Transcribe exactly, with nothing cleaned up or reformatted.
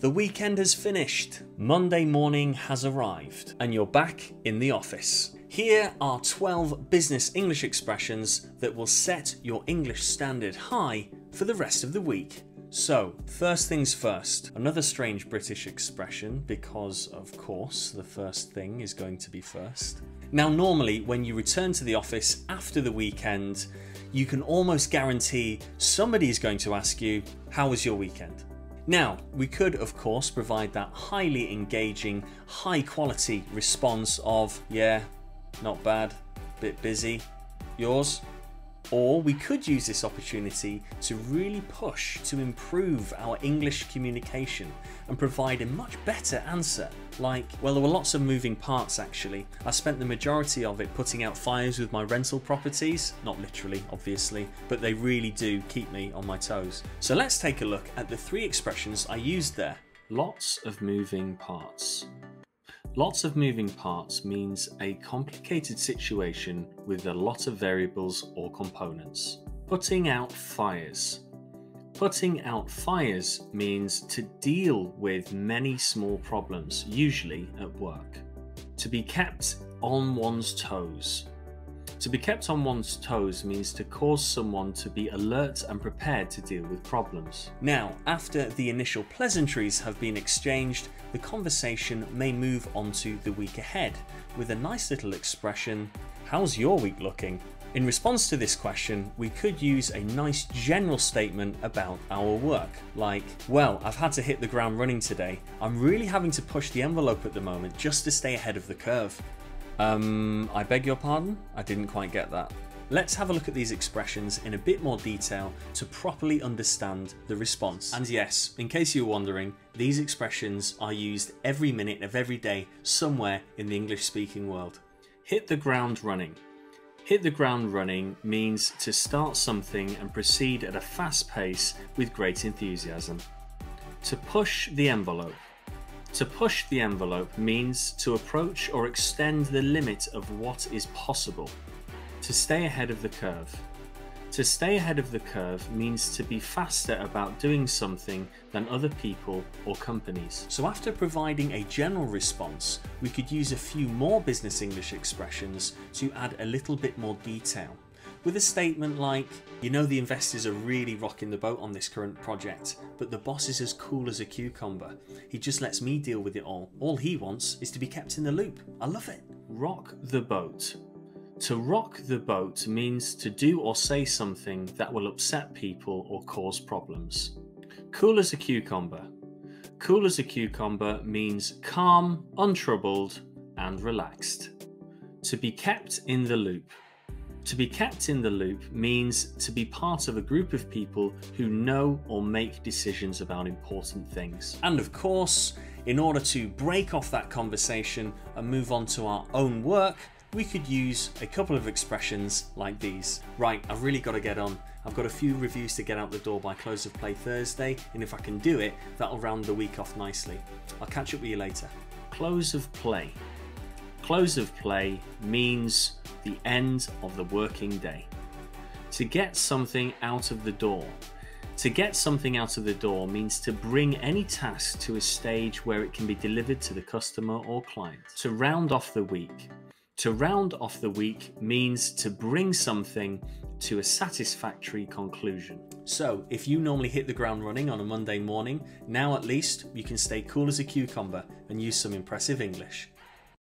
The weekend has finished, Monday morning has arrived, and you're back in the office. Here are twelve business English expressions that will set your English standard high for the rest of the week. So, first things first, another strange British expression because, of course, the first thing is going to be first. Now, normally when you return to the office after the weekend, you can almost guarantee somebody is going to ask you, "How was your weekend?" Now, we could, of course, provide that highly engaging, high-quality response of, "Yeah, not bad, bit busy, yours?" Or we could use this opportunity to really push to improve our English communication and provide a much better answer, like, "Well, there were lots of moving parts actually. I spent the majority of it putting out fires with my rental properties." Not literally, obviously, but they really do keep me on my toes. So let's take a look at the three expressions I used there. Lots of moving parts. Lots of moving parts means a complicated situation with a lot of variables or components. Putting out fires. Putting out fires means to deal with many small problems, usually at work. To be kept on one's toes. To be kept on one's toes means to cause someone to be alert and prepared to deal with problems. Now, after the initial pleasantries have been exchanged, the conversation may move on to the week ahead with a nice little expression, "How's your week looking?" In response to this question, we could use a nice general statement about our work, like, "Well, I've had to hit the ground running today. I'm really having to push the envelope at the moment just to stay ahead of the curve." Um, I beg your pardon? I didn't quite get that. Let's have a look at these expressions in a bit more detail to properly understand the response. And yes, in case you're wondering, these expressions are used every minute of every day somewhere in the English-speaking world. Hit the ground running. Hit the ground running means to start something and proceed at a fast pace with great enthusiasm. To push the envelope. To push the envelope means to approach or extend the limit of what is possible. To stay ahead of the curve. To stay ahead of the curve means to be faster about doing something than other people or companies. So after providing a general response, we could use a few more business English expressions to add a little bit more detail, with a statement like, "You know, the investors are really rocking the boat on this current project, but the boss is as cool as a cucumber. He just lets me deal with it all. All he wants is to be kept in the loop. I love it." Rock the boat. To rock the boat means to do or say something that will upset people or cause problems. Cool as a cucumber. Cool as a cucumber means calm, untroubled, and relaxed. To be kept in the loop. To be kept in the loop means to be part of a group of people who know or make decisions about important things. And of course, in order to break off that conversation and move on to our own work, we could use a couple of expressions like these. "Right, I've really got to get on. I've got a few reviews to get out the door by close of play Thursday, and if I can do it, that'll round the week off nicely. I'll catch up with you later." Close of play. Close of play means the end of the working day. To get something out of the door. To get something out of the door means to bring any task to a stage where it can be delivered to the customer or client. To round off the week. To round off the week means to bring something to a satisfactory conclusion. So, if you normally hit the ground running on a Monday morning, now at least you can stay cool as a cucumber and use some impressive English.